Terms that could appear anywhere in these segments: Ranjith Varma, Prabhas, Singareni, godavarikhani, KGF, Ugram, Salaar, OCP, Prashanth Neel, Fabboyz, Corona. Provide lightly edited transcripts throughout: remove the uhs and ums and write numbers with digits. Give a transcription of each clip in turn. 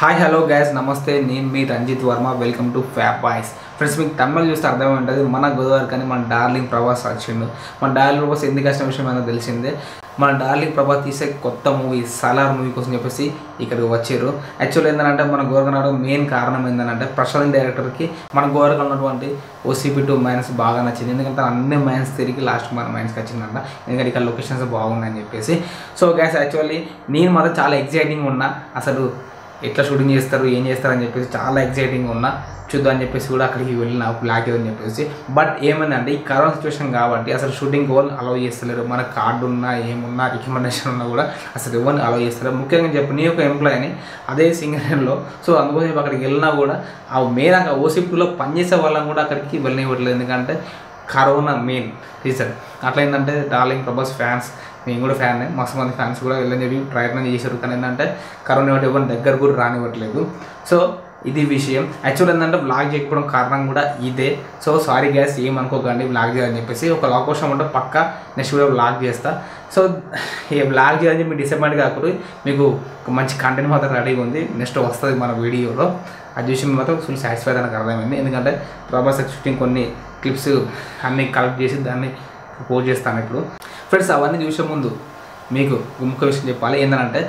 Hi hello guys నమస్తే, నేను మీ Ranjith Varma. Welcome to fab boys. Friends, మీకు తమిళ చూస్తే అర్థమైంటుంది మన గోదావరి కానీ మన డార్లింగ్ ప్రభాస్ వచ్చిండు. మన డార్లింగ్ ప్రభాస్ ఎందుకు వచ్చిన విషయం అనేది తెలిసిందే. మన డార్లింగ్ ప్రభాస్ తీసే కొత్త మూవీ సలార్ మూవీ కోసం చెప్పేసి ఇక్కడికి వచ్చారు. యాక్చువల్ ఏంటంటే మన గోరకనాడు మెయిన్ కారణం ఏంటంటే ప్రశాంత్ డైరెక్టర్కి మన గోరక ఉన్నటువంటి ఓసీపీ 2 మైనస్ బాగా నచ్చింది. ఎందుకంటే అన్ని మైనస్ తిరిగి లాస్ట్ మన మైనస్కి వచ్చిందంట. ఎందుకంటే ఇక్కడ లొకేషన్స్ బాగున్నాయని చెప్పేసి. సో గైస్, యాక్చువల్లీ నేను మాత్రం చాలా ఎగ్జైటింగ్ ఉన్నా. అసలు ఎట్లా షూటింగ్ చేస్తారు, ఏం చేస్తారు అని చెప్పేసి చాలా ఎగ్జైటింగ్ ఉన్నా. చూద్దాం అని చెప్పేసి కూడా అక్కడికి వెళ్ళిన బ్లాక్ అని చెప్పేసి. బట్ ఏమైందంటే ఈ కరోనా సిచ్యువేషన్ కాబట్టి అసలు షూటింగ్ ఎవరు అలౌ చేస్తలేరు. మన కార్డు ఉన్నా ఏమున్నా రికమెండేషన్ ఉన్నా కూడా అసలు ఎవరిని అలౌ చేస్తలేరు. ముఖ్యంగా చెప్పి నేను ఒక ఎంప్లాయీని అదే సింగరేణిలో. సో అందుకోసం అక్కడికి వెళ్ళినా కూడా ఆ మెయిన్ అక్కడ ఓసీపీలో పనిచేసే వాళ్ళని కూడా అక్కడికి వెళ్ళనివ్వట్లేదు. ఎందుకంటే కరోనా మెయిన్ రీజన్. అట్లా ఏంటంటే డార్లింగ్ ప్రభాస్ ఫ్యాన్స్, నేను కూడా ఫ్యాన్, మస్తు మంది ఫ్యాన్స్ కూడా వెళ్ళని చెప్పి ప్రయత్నం చేశారు. కానీ ఏంటంటే కరోనా ఒకటి ఎవరి దగ్గర కూడా రానివ్వట్లేదు. సో ఇది విషయం. యాక్చువల్ ఏంటంటే బ్లాగ్ చేయకపోవడం కారణం కూడా ఇదే. సో సారీ గ్యాస్, ఏమనుకోకండి బ్లాగ్ చేయాలని చెప్పేసి. ఒక అవకాశం ఉంటే పక్క నెక్స్ట్ కూడా బ్లాగ్ చేస్తా. సో ఈ బ్లాగ్ చేయాలని చెప్పి డిసప్పాయింట్ కాకుండా మీకు మంచి కంటెంట్ మాత్రం రెడీగా ఉంది. నెక్స్ట్ వస్తుంది మన వీడియోలో. అది చూసి మాత్రం ఫుల్ సాటిస్ఫై దానికి అర్థమైంది. ఎందుకంటే ప్రభాస్ షూటింగ్ కొన్ని క్లిప్స్ అన్నీ కలెక్ట్ చేసి దాన్ని పోస్ట్ చేస్తాను ఇప్పుడు. ఫ్రెండ్స్, అవన్నీ చూసే ముందు మీకు ముఖ్య విషయం చెప్పాలి. ఏంటంటే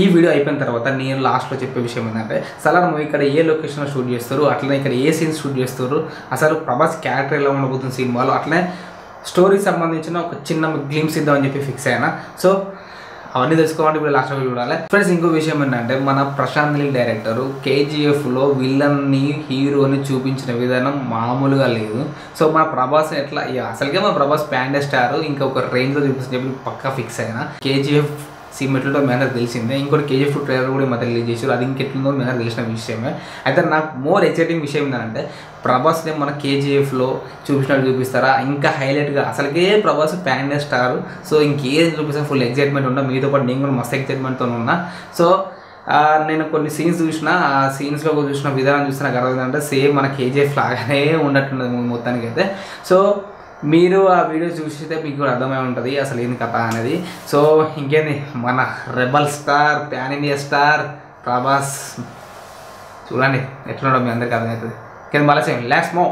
ఈ వీడియో అయిపోయిన తర్వాత నేను లాస్ట్లో చెప్పే విషయం ఏంటంటే సలార్ మూవీ ఇక్కడ ఏ లొకేషన్లో షూట్ చేస్తారు, అట్లనే ఇక్కడ ఏ సీన్స్ షూట్ చేస్తారు, అసలు ప్రభాస్ క్యారెక్టర్ ఎలా ఉండబోతుంది సినిమాలో, అట్లనే స్టోరీకి సంబంధించిన ఒక చిన్న గ్లిమ్స్ ఇద్దామని చెప్పి ఫిక్స్ అయినా. సో అవన్నీ తెలుసుకోవాలంటే ఇప్పుడు లాస్ట్లో చూడాలి. ఫ్రెండ్స్, ఇంకో విషయం ఏంటంటే మన ప్రశాంత్ నీల్ డైరెక్టరు కేజీఎఫ్లో విలన్ని హీరోని చూపించిన విధానం మామూలుగా లేదు. సో మన ప్రభాస్ ఎట్లా అసలుగా మన ప్రభాస్ ప్యాండే స్టార్ ఇంకొక రేంజ్లో చూపిస్తుంది చెప్పి పక్కా ఫిక్స్ అయినా. కేజీఎఫ్ సినిమాలో మేనర్ తెలిసిందే. ఇంకోటి కేజీఎఫ్ ట్రైలర్ కూడా మధ్య రిలీజ్ చేశారు. అది ఇంకెట్లుందో మేనర్ తెలిసిన విషయమే. అయితే నాకు మోర్ ఎక్సైటింగ్ విషయం ఏంటంటే ప్రభాస్ని మన కేజీఎఫ్లో చూపించినట్టు చూపిస్తారా, ఇంకా హైలైట్గా. అసలుకే ప్రభాస్ ప్యాండే స్టార్. సో ఇంకేది చూపిస్తాను ఫుల్ ఎక్సైట్మెంట్ ఉన్నా. మీతో పాటు నేను కూడా మస్తు ఎక్సైట్మెంట్తో ఉన్నా. సో నేను కొన్ని సీన్స్ చూసిన, ఆ సీన్స్లో చూసిన విధానం చూస్తే నాకు అర్థమైందంటే సేమ్ మన కేజీఎఫ్ లాగానే ఉన్నట్టున్నది మొత్తానికి అయితే. సో మీరు ఆ వీడియో చూస్తే మీకు కూడా అర్థమై ఉంటుంది అసలు ఏంది కథ అనేది. సో ఇంకేంది, మన rebel star, pan India star Prabhas చూడండి ఎట్లుండో మీ అందరికీ అర్థమవుతుంది. కానీ మళ్ళీ సేమ్ లాస్ట్ మో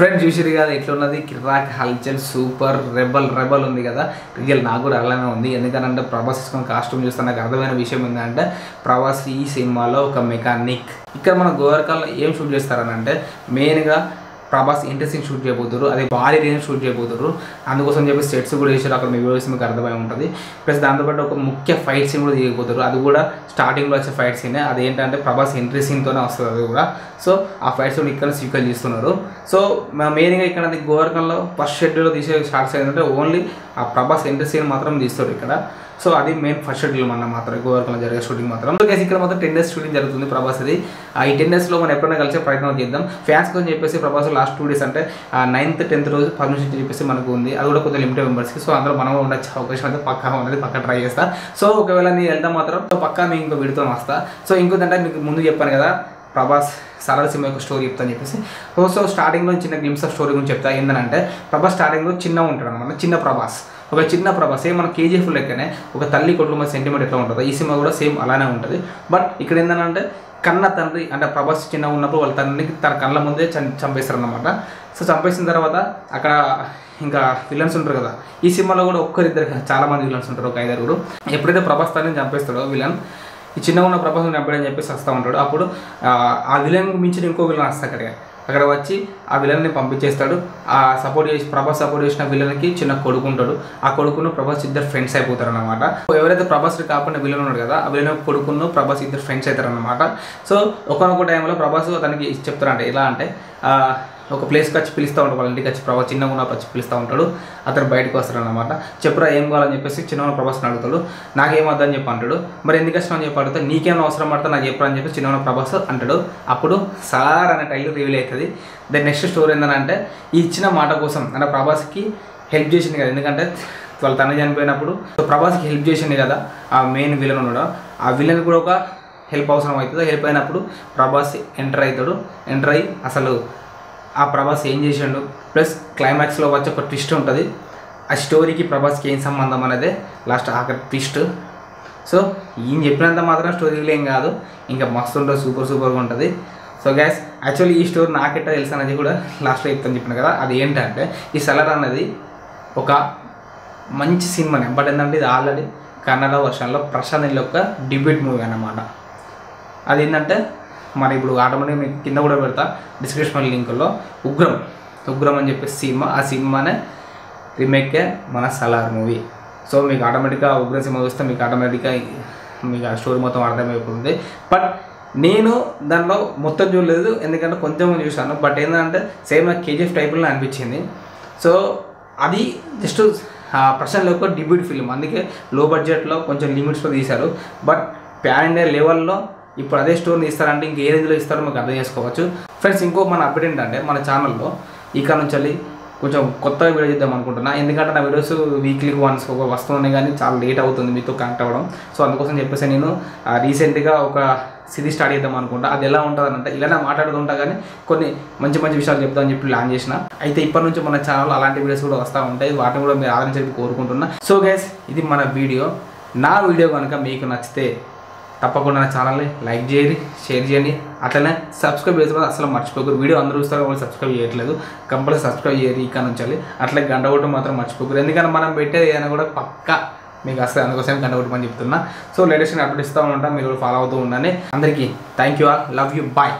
ఫ్రెండ్స్ చూసిరు కదా ఇట్లున్నది కిరాక్ హల్చల్ సూపర్ రెబల్ ఉంది కదా. రియల్ నాకు కూడా అలానే ఉంది. ఎందుకంటే ప్రభాస్ ఇచ్చిన కాస్ట్యూమ్ చూస్తే నాకు అర్థమైన విషయం ఏంటంటే ప్రభాస్ ఈ సినిమాలో ఒక మెకానిక్. ఇక్కడ మన గోవర్కల్లో ఏం షూట్ చేస్తారని అంటే మెయిన్గా ప్రభాస్ ఇంట్రెస్టింగ్ షూట్ చేయబోతున్నారు, అదే భారీ రేంజ్ షూట్ చేయబోతున్నారు. అందుకోసం చెప్పి సెట్స్ కూడా చేశారు, అక్కడ మీ వీడియోస్ మీకు అర్థమై ఉంటుంది. ప్లస్ దాంతోపాటు ఒక ముఖ్య ఫైట్ సీన్ కూడా తీయబోతున్నారు, అది కూడా స్టార్టింగ్లో వచ్చే ఫైట్ సీనే. అదేంటంటే ప్రభాస్ ఎంట్రీ సీన్తోనే వస్తుంది అది కూడా. సో ఆ ఫైట్ సీన్ ఇక్కడ స్వీకర్ చేస్తున్నారు. సో మెయిన్గా ఇక్కడ గోవర్కంలో ఫస్ట్ షెడ్యూల్లో తీసే షార్ట్స్ ఏంటంటే ఓన్లీ ఆ ప్రభాస్ ఎంట్రీ సీన్ మాత్రం తీస్తారు ఇక్కడ. సో అది మెయిన్ ఫస్ట్ షెడ్యూల్ మన మాత్రం గోవర్కంలో జరిగే షూటింగ్ మాత్రం. సో ఇక్కడ మాత్రం 10 days షూటింగ్ జరుగుతుంది ప్రభాస్ అది. ఈ 10 daysలో మనం ఎప్పుడైనా కలిసే ప్రయత్నం చేద్దాం. ఫ్యాన్స్ కోసం చెప్పేసి ప్రభాస్ లాస్ట్ 2 days అంటే 9th, 10th రోజు పర్మిషన్ చెప్పేసి మనకు ఉంది, అది కూడా కొంచెం లిమిటెడ్ మెంబర్స్కి. సో అందులో మనం ఉండొచ్చు అవకాశం అయితే పక్కా ఉన్నది, పక్క ట్రై చేస్తా. సో ఒకవేళ నేను వెళ్తాం మాత్రం పక్కా మీకు ఇంకో విడుతూ వస్తా. సో ఇంకోదంటే మీకు ముందు చెప్పాను కదా ప్రభాస్ సరళ సినిమా యొక్క స్టోరీ చెప్తాను చెప్పేసి. సో స్టార్టింగ్లో చిన్న గ్లిమ్స్ ఆఫ్ స్టోరీ గురించి చెప్తా. ఏంటంటే ప్రభాస్ స్టార్టింగ్లో చిన్న ఉంటాడు అనమాట, చిన్న ప్రభాస్, ఒక చిన్న ప్రభాస్. సేమ్ మన KGF లెక్కనే ఒక తల్లి కుటుంబ సెంటిమెంట్ ఎట్లా ఉంటుందో ఈ సినిమా కూడా సేమ్ అలానే ఉంటుంది. బట్ ఇక్కడ ఏంటంటే కన్న తండ్రి అంటే ప్రభాస్ చిన్న ఉన్నప్పుడు వాళ్ళ తండ్రికి తన కళ్ళ ముందే చంపేస్తారనమాట. సో చంపేసిన తర్వాత అక్కడ ఇంకా విలన్స్ ఉంటారు కదా ఈ సినిమాలో కూడా, ఒక్కరిద్దరు చాలామంది విలన్స్ ఉంటారు, ఒక 5-6. ఎప్పుడైతే ప్రభాస్ తండ్రిని చంపేస్తాడో విలన్, ఈ చిన్న ఉన్న ప్రభాస్ని చంపాడని చెప్పేసి వస్తూ ఉంటాడు. అప్పుడు ఆ విలన్కి మించిన ఇంకో విలన్ వస్తా అక్కడికి, అక్కడ వచ్చి ఆ విలన్ని పంపించేస్తాడు. ఆ ప్రభాస్ సపోర్ట్ చేసిన విలన్కి చిన్న కొడుకు ఉంటాడు, ఆ కొడుకును ప్రభాస్ ఇద్దరు ఫ్రెండ్స్ అయిపోతారు అనమాట. ఎవరైతే ప్రభాస్ని కాకుండా విలన్ ఉన్నాడు కదా ఆ విలన్ కొడుకును ప్రభాస్ ఇద్దరు ఫ్రెండ్స్ అవుతారనమాట. సో ఒకనొక టైంలో ప్రభాస్ తనకి చెప్తారంట, ఎలా అంటే ఒక ప్లేస్కి వచ్చి పిలుస్తూ ఉంటాడు, వాళ్ళ ఇంటికి వచ్చి ప్రభాస్ చిన్నగా ఉన్న వచ్చి పిలుస్తూ ఉంటాడు. అతను బయటకు వస్తాడనమాట. చెప్పురా ఏం కావాలని చెప్పేసి చిన్నగా ప్రభాస్ని అడుగుతాడు. నాకేం వద్దని చెప్పి అంటాడు. మరి ఎందుకు వచ్చినా అని చెప్పి అడుగుతా, నీకేమో అవసరం పడతా నాకు చెప్పరా అని చెప్పి చిన్నగా ప్రభాస్ అంటాడు. అప్పుడు సార్ అనే టైటిల్ రివీల్ అవుతుంది. దాని నెక్స్ట్ స్టోరీ ఏంటంటే ఈ ఇచ్చిన మాట కోసం అంటే ప్రభాస్కి హెల్ప్ చేసింది కదా, ఎందుకంటే వాళ్ళ తన చనిపోయినప్పుడు ప్రభాస్కి హెల్ప్ చేసింది కదా ఆ మెయిన్ విలన్ ఉన్నాడు. ఆ విలన్ కూడా ఒక హెల్ప్ అవసరం అవుతుంది. హెల్ప్ అయినప్పుడు ప్రభాస్ ఎంటర్ అవుతాడు. ఎంటర్ అయ్యి అసలు ఆ ప్రభాస్ ఏం చేసిండు, ప్లస్ క్లైమాక్స్లో వచ్చి ఒక ట్విస్ట్ ఉంటుంది, ఆ స్టోరీకి ప్రభాస్కి ఏం సంబంధం అనేది లాస్ట్ ఆఖరి ట్విస్ట్. సో ఏం చెప్పినంత మాత్రం స్టోరీలో ఏం కాదు, ఇంకా మస్తు ఉంటుంది, సూపర్గా ఉంటుంది. సో గ్యాస్ యాక్చువల్లీ ఈ స్టోరీ నాకెట్టా తెలుసు అనేది కూడా లాస్ట్లో చెప్తాను చెప్పాను కదా. అది ఏంటంటే ఈ సలార్ అనేది ఒక మంచి సినిమానే, బట్ ఏంటంటే ఇది ఆల్రెడీ కన్నడ వర్షన్లో ప్రశాంత్ నీల్ యొక్క డిబ్యూట్ మూవీ అన్నమాట. అది ఏంటంటే మరి ఇప్పుడు ఆటోమేటిక్గా మీకు కింద కూడా పెడతా డిస్క్రిప్షన్ లింక్లో ఉగ్రం అని చెప్పేసి సినిమా, ఆ సినిమానే రీమేకే మన సలార్ మూవీ. సో మీకు ఆటోమేటిక్గా ఉగ్రం సినిమా చూస్తే మీకు ఆటోమేటిక్గా మీకు ఆ స్టోరీ మొత్తం అర్థమైపోతుంది. బట్ నేను దానిలో మొత్తం చూడలేదు, ఎందుకంటే కొంచెం చూసాను. బట్ ఏంటంటే సేమ్ నాకు KGF టైప్లో అనిపించింది. సో అది జస్ట్ ప్రశాంత్ ఒక డిబ్యూట్ ఫిల్మ్, అందుకే లో బడ్జెట్లో కొంచెం లిమిట్స్లో తీశారు. బట్ ప్యాన్ ఇండియా లెవెల్లో ఇప్పుడు అదే స్టోరీని ఇస్తారంటే ఇంకే రేంజ్లో ఇస్తారో మీకు అర్థం చేసుకోవచ్చు. ఫ్రెండ్స్ ఇంకో మన అప్డేట్ ఏంటంటే మన ఛానల్లో ఇక్కడ నుంచి కొంచెం కొత్తగా వీడియో చేద్దాం అనుకుంటున్నా, ఎందుకంటే నా వీడియోస్ వీక్లీ వన్స్ ఒక వస్తున్నాయి కానీ చాలా లేట్ అవుతుంది మీతో కనెక్ట్ అవ్వడం. సో అందుకోసం చెప్పేసి నేను రీసెంట్గా ఒక సిరీస్ స్టార్ట్ చేద్దాం అనుకుంటా. అది ఎలా ఉంటుంది అంటే ఇలానే మాట్లాడుతుంటా కానీ కొన్ని మంచి మంచి విషయాలు చెప్తామని చెప్పి ప్లాన్ చేసిన. అయితే ఇప్పటి నుంచి మన ఛానల్లో అలాంటి వీడియోస్ కూడా వస్తూ ఉంటాయి, వాటిని కూడా మీరు ఆదరించడానికి కోరుకుంటున్నా. సో గైస్ ఇది మన వీడియో. నా వీడియో కనుక మీకు నచ్చితే తప్పకుండా నా ఛానల్ని లైక్ చేయండి, షేర్ చేయండి, అట్లనే సబ్స్క్రైబ్ చేసిన అసలు మర్చిపోకరు. వీడియో అందరూ చూస్తారు వాళ్ళు సబ్స్క్రైబ్ చేయట్లేదు, కంపల్సరీ సబ్స్క్రైబ్ చేయాలి ఇక్కడ నుంచి. అట్లా గంట కొట్టడం మాత్రం మర్చిపోకరు, ఎందుకంటే మనం పెట్టేది ఏదైనా కూడా పక్కా మీకు అసలు అందుకోసం గంట కొట్టమని చెప్తున్నా. సో లేటెస్ట్ అప్డేట్ ఇస్తూ ఉంటాం, మీరు కూడా ఫాలో అవుతూ ఉండండి. అందరికీ thank you all, love you, bye.